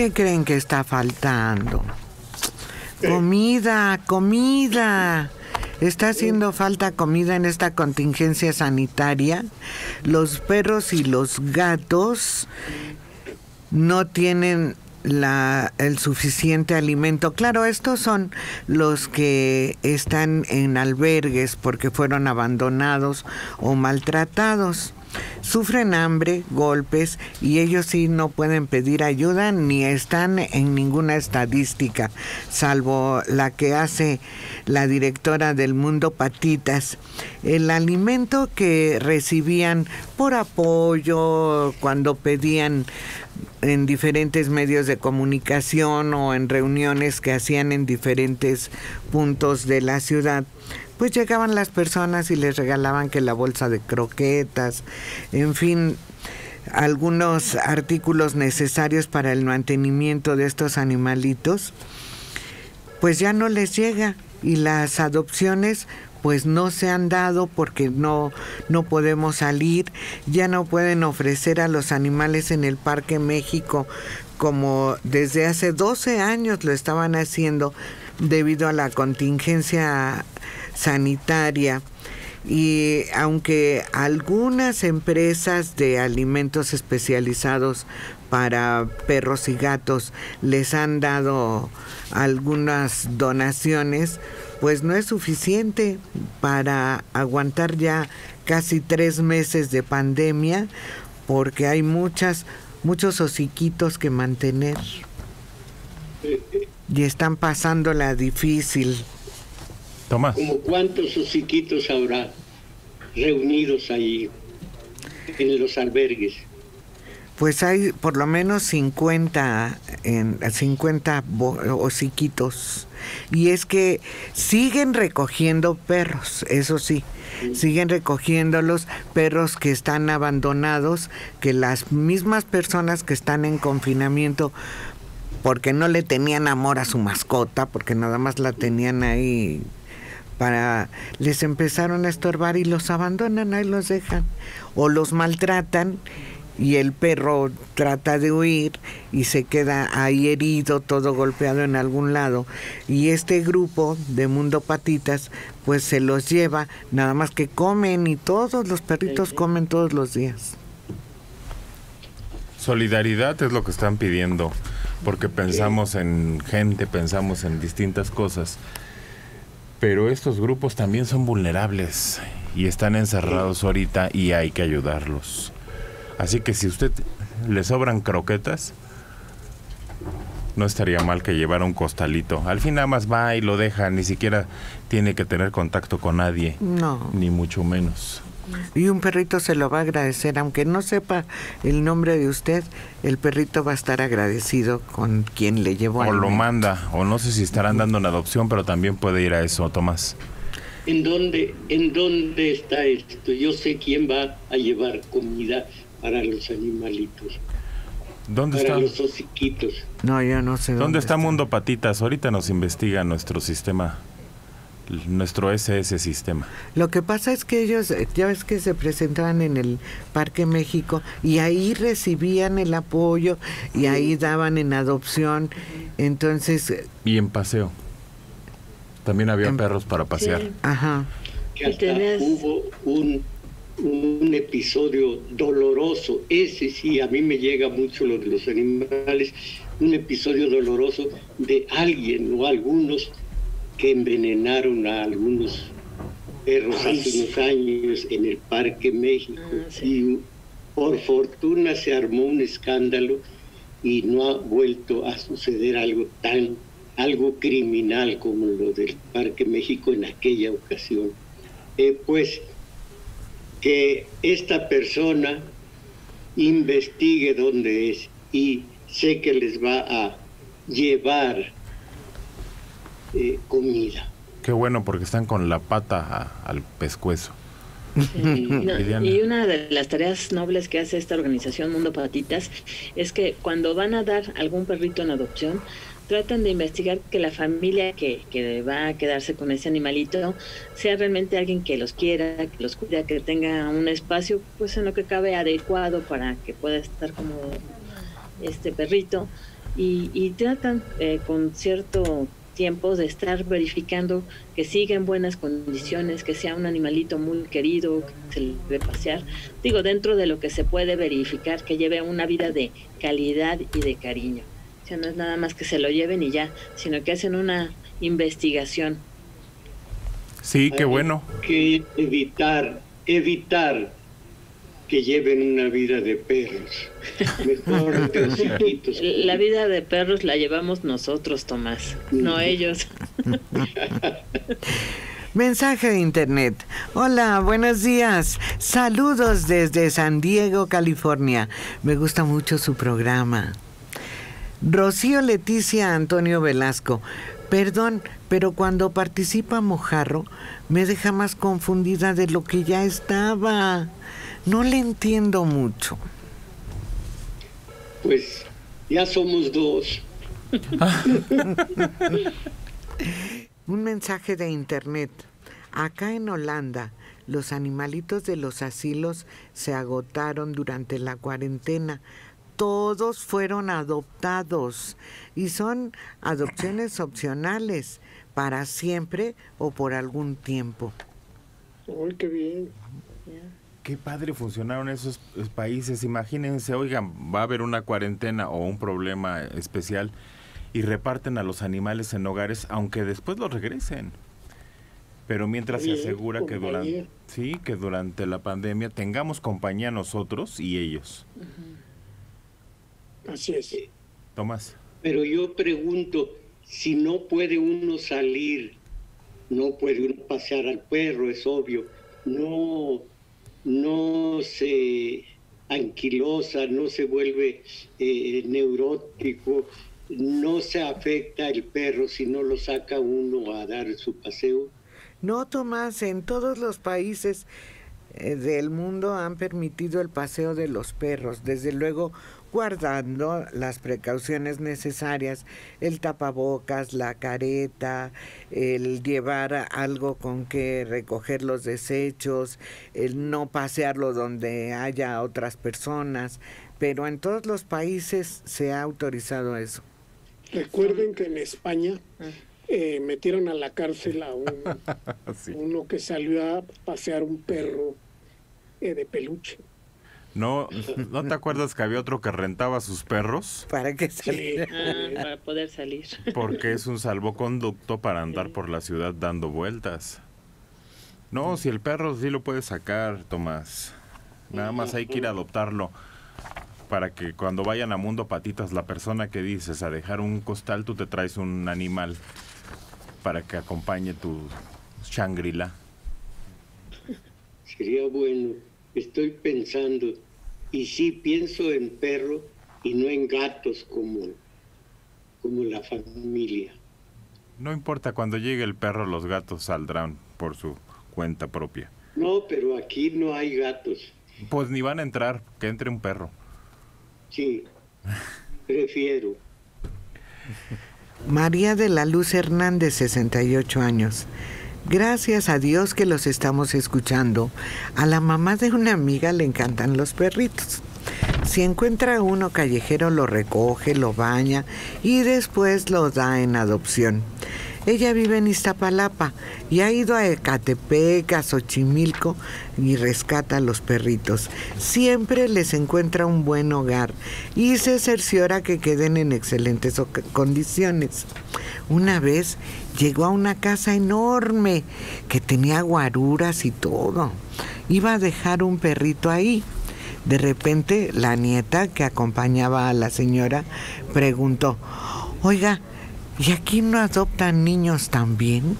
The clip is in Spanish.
¿Qué creen que está faltando? Comida, comida. Está haciendo falta comida en esta contingencia sanitaria. Los perros y los gatos no tienen el suficiente alimento. Claro, estos son los que están en albergues porque fueron abandonados o maltratados. Sufren hambre, golpes, y ellos sí no pueden pedir ayuda ni están en ninguna estadística, salvo la que hace la directora del Mundo Patitas. El alimento que recibían por apoyo cuando pedían en diferentes medios de comunicación o en reuniones que hacían en diferentes puntos de la ciudad, pues llegaban las personas y les regalaban que la bolsa de croquetas, en fin, algunos artículos necesarios para el mantenimiento de estos animalitos, pues ya no les llega, y las adopciones pues no se han dado porque no podemos salir, ya no pueden ofrecer a los animales en el Parque México como desde hace 12 años lo estaban haciendo debido a la contingencia sanitaria. Y aunque algunas empresas de alimentos especializados para perros y gatos les han dado algunas donaciones, pues no es suficiente para aguantar ya casi 3 meses de pandemia, porque hay muchos hociquitos que mantener y están pasándola difícil. Tomás. ¿Como cuántos hociquitos habrá reunidos ahí en los albergues? Pues hay por lo menos 50 hociquitos. Y es que siguen recogiendo perros, eso sí. Siguen recogiendo los perros que están abandonados, que las mismas personas que están en confinamiento porque no le tenían amor a su mascota, porque nada más la tenían ahí... les empezaron a estorbar y los abandonan, ahí los dejan, o los maltratan y el perro trata de huir y se queda ahí herido, todo golpeado en algún lado, y este grupo de Mundo Patitas pues se los lleva, nada más que comen, y todos los perritos comen todos los días. Solidaridad es lo que están pidiendo, porque pensamos en gente, pensamos en distintas cosas. Pero estos grupos también son vulnerables y están encerrados ahorita y hay que ayudarlos. Así que si usted le sobran croquetas, no estaría mal que llevara un costalito. Al fin nada más va y lo deja, ni siquiera tiene que tener contacto con nadie. No. Ni mucho menos. Y un perrito se lo va a agradecer, aunque no sepa el nombre de usted, el perrito va a estar agradecido con quien le llevó. O lo manda, o no sé si estarán dando una adopción, pero también puede ir a eso, Tomás. ¿En dónde está esto? Yo sé quién va a llevar comida para los animalitos. ¿Dónde está? Para los hociquitos. No, yo no sé. ¿Dónde está Mundo Patitas? Ahorita nos investiga nuestro sistema. Nuestro SS sistema. Lo que pasa es que ellos, ya ves que se presentaban en el Parque México y ahí recibían el apoyo y ahí daban en adopción, entonces... Y en paseo. También había perros para pasear. Sí. Ajá. Que hasta hubo un episodio doloroso, ese sí, a mí me llega mucho lo de los animales, un episodio doloroso de alguien o algunos que envenenaron a algunos perros hace unos años en el Parque México. Y por fortuna se armó un escándalo y no ha vuelto a suceder algo criminal como lo del Parque México en aquella ocasión. Pues que esta persona investigue dónde es, y sé que les va a llevar comida. Qué bueno, porque están con la pata al pescuezo. Sí, y una de las tareas nobles que hace esta organización Mundo Patitas es que cuando van a dar algún perrito en adopción, tratan de investigar que la familia que va a quedarse con ese animalito sea realmente alguien que los quiera, que los cuida, que tenga un espacio pues en lo que cabe adecuado para que pueda estar como este perrito. y tratan con cierto tiempo de estar verificando que siga en buenas condiciones, que sea un animalito muy querido, que se le debe pasear, digo, dentro de lo que se puede verificar, que lleve una vida de calidad y de cariño. O sea, no es nada más que se lo lleven y ya, sino que hacen una investigación. Sí, qué bueno. Hay que evitar que lleven una vida de perros. Mejor perritos. La vida de perros la llevamos nosotros, Tomás, no ellos. Mensaje de internet. Hola, buenos días. Saludos desde San Diego, California. Me gusta mucho su programa. Rocío Leticia Antonio Velasco. Perdón, pero cuando participa Mojarro, me deja más confundida de lo que ya estaba. No le entiendo mucho. Pues ya somos dos. Un mensaje de internet. Acá en Holanda, los animalitos de los asilos se agotaron durante la cuarentena. Todos fueron adoptados y son adopciones opcionales para siempre o por algún tiempo. ¡Ay, qué bien! Qué padre funcionaron esos países. Imagínense, oigan, va a haber una cuarentena o un problema especial y reparten a los animales en hogares, aunque después los regresen. Pero mientras se asegura que durante, sí, que durante la pandemia tengamos compañía nosotros y ellos. Así es. Tomás. Pero yo pregunto, si no puede uno salir, no puede uno pasear al perro, es obvio, no se anquilosa, no se vuelve neurótico, no se afecta el perro si no lo saca uno a dar su paseo. No, Tomás, en todos los países del mundo han permitido el paseo de los perros, desde luego guardando las precauciones necesarias, el tapabocas, la careta, el llevar algo con que recoger los desechos, el no pasearlo donde haya otras personas, pero en todos los países se ha autorizado eso. Recuerden que en España metieron a la cárcel a uno que salió a pasear un perro de peluche. ¿No te acuerdas que había otro que rentaba sus perros? ¿Para qué salir? Para poder salir. Porque es un salvoconducto para andar por la ciudad dando vueltas. No, si el perro sí lo puede sacar, Tomás. Nada más hay que ir a adoptarlo para que cuando vayan a Mundo Patitas, la persona que dices a dejar un costal, tú te traes un animal para que acompañe tu Shangri-La. Sería bueno. Estoy pensando, y sí pienso en perro y no en gatos como la familia. No importa, cuando llegue el perro, los gatos saldrán por su cuenta propia. No, pero aquí no hay gatos. Pues ni van a entrar, que entre un perro. Sí, prefiero. María de la Luz Hernández, 68 años. Gracias a Dios que los estamos escuchando. A la mamá de una amiga le encantan los perritos. Si encuentra uno callejero, lo recoge, lo baña y después lo da en adopción. Ella vive en Iztapalapa y ha ido a Ecatepec, a Xochimilco y rescata a los perritos. Siempre les encuentra un buen hogar y se cerciora que queden en excelentes condiciones. Una vez llegó a una casa enorme que tenía guaruras y todo. Iba a dejar un perrito ahí. De repente la nieta que acompañaba a la señora preguntó: «Oiga, ¿y aquí no adoptan niños también?».